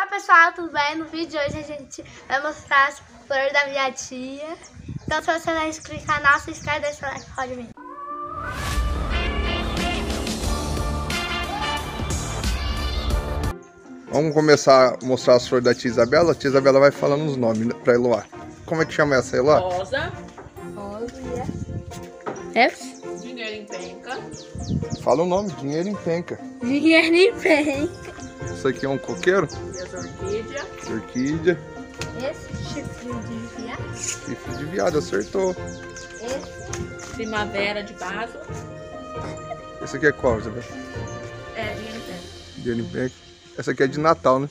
Olá pessoal, tudo bem? No vídeo de hoje a gente vai mostrar as flores da minha tia. Então se você não é inscrito no canal, se inscreve e deixa o like, pode vir. Vamos começar a mostrar as flores da tia Isabela. A tia Isabela vai falando os nomes pra Eloá. Como é que chama essa, Eloá? Rosa. Rosa. Yes. Dinheiro em penca. Fala o nome, dinheiro em penca. Dinheiro em penca. Isso aqui é um coqueiro? Essa orquídea. Orquídea. Esse chifre de viado. Chifre de viado, acertou. Esse. Primavera de vaso. Esse aqui é qual, Isabela? É, de Olimpec. Essa aqui é de Natal, né?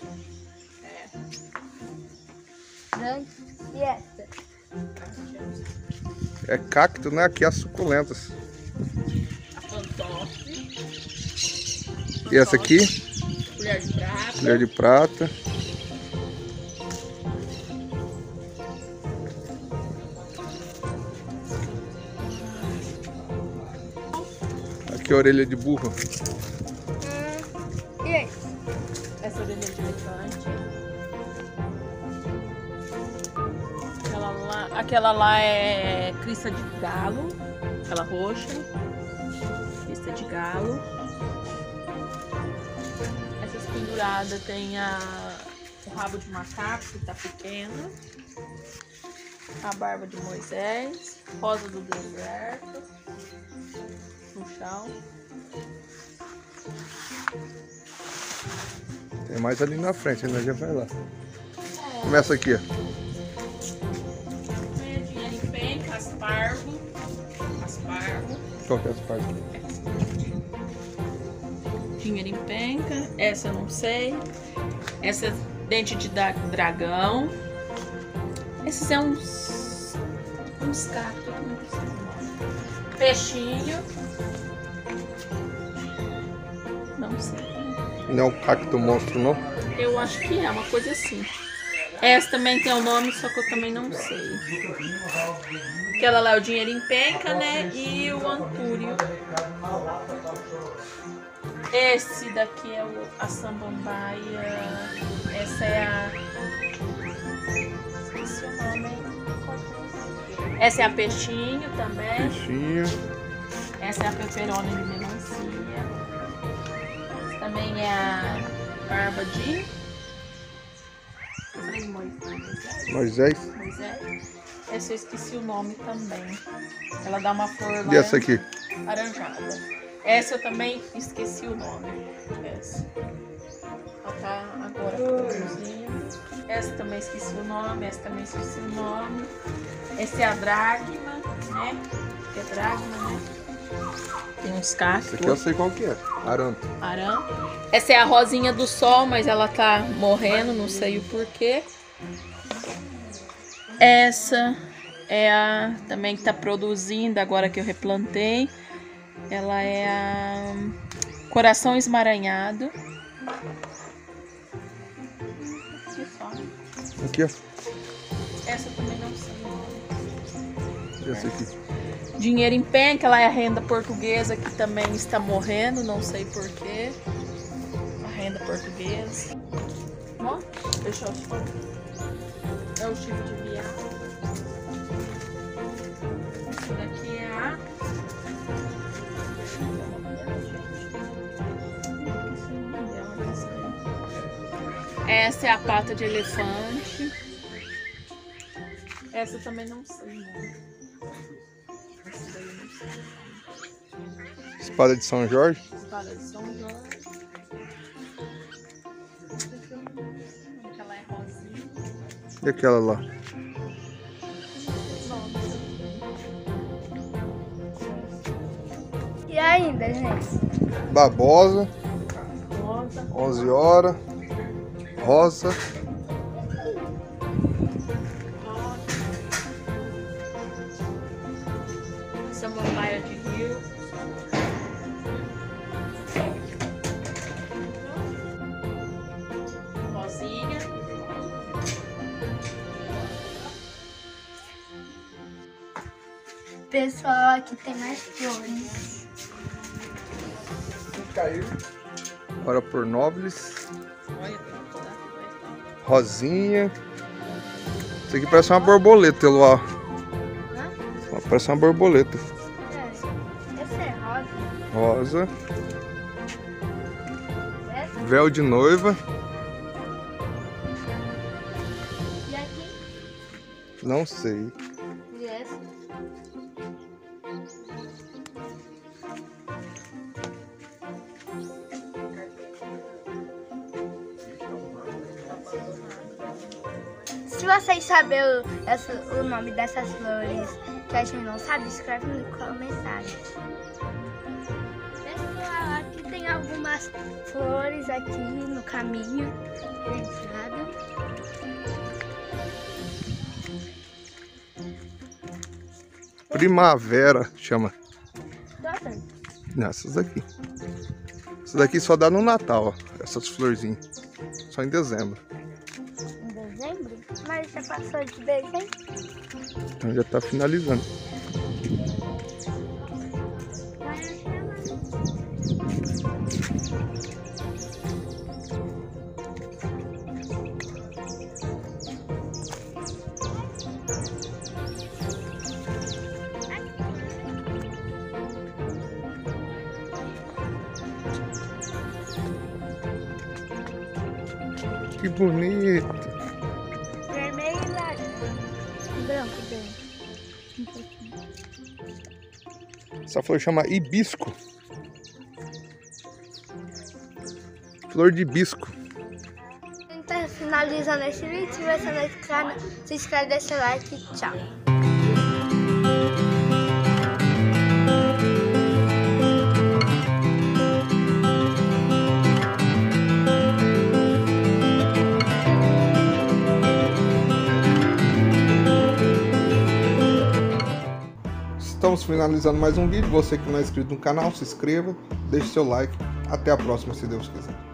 É. Grande fiesta. É cacto, né? Aqui é as suculentas. A fantoche. E essa aqui? Colher de prata. Colher de prata. Aqui é a orelha de burro. E aí? Essa orelha de elefante. Aquela lá é crista de galo. Aquela roxa. Crista de galo. Pendurada tem o rabo de macaco, que tá pequeno, a barba de Moisés, rosa do deserto, no chão. Tem mais ali na frente, ainda já vai lá. É. Começa aqui, ó. É dinheiro em pé, aspargo. Aspargo. Qual que é aspargo? Dinheiro em penca, essa eu não sei. Essa é dente de dragão. Esses é uns cactos, peixinho. Não sei. Não é um cacto monstro, não? Eu acho que é uma coisa assim. Essa também tem o nome, só que eu também não sei. Aquela lá é o dinheiro em penca, né? E o antúrio. Esse daqui é a samambaia. Essa é a... Esqueci o nome. Essa é a peixinho também. Peixinho. Essa é a peperona de melancia. Essa também é a barba de... Moisés. Moisés. Essa eu esqueci o nome também. Ela dá uma flor lá. E essa aqui? Laranjada. Essa eu também esqueci o nome. Essa. Ela tá agora produzindo. Essa também esqueci o nome. Essa também esqueci o nome. Essa é a dracma, né? Que é dracma, né? Tem uns cactos. Essa aqui eu sei qual que é. Aranto. Aranto. Essa é a rosinha do sol, mas ela tá morrendo, não sei o porquê. Essa é a também que tá produzindo agora que eu replantei. Ela é a coração esmaranhado. Aqui, ó. Essa eu também não sei o nome. Essa aqui. Dinheiro em penca, ela é a renda portuguesa que também está morrendo, não sei porquê. A renda portuguesa. Ó, deixa eu te falar. É o chifre de viado. Essa daqui é a... Essa é a pata de elefante. Essa eu também não sei, né? Essa daí eu não sei. Espada de São Jorge? Espada de São Jorge. Aquela é rosinha. E aquela lá? E ainda, gente? Babosa. 11 horas. Rosa. Samambaia de rio. Rosinha. Pessoal, aqui tem mais flores. Caiu. Agora por nobres. Olha, rosinha. Isso aqui parece uma borboleta, Eloá. Parece uma borboleta. Essa é rosa. Rosa. Essa? Véu de noiva. E aqui? Não sei. E essa? Se vocês saberem o nome dessas flores que a gente não sabe, escreve no comentário. Pessoal, aqui tem algumas flores aqui no caminho da entrada. Primavera, chama. Não, essas daqui. Essas daqui só dá no Natal, ó. Essas florzinhas. Só em dezembro. Mas já passou de dezembro? Então já tá finalizando. Que bonito! Essa flor chama hibisco. Flor de hibisco. Então, finalizando esse vídeo, se você não é inscrito, se inscreve, deixa o like e tchau. Estamos finalizando mais um vídeo. Você que não é inscrito no canal, se inscreva, deixe seu like. Até a próxima, se Deus quiser.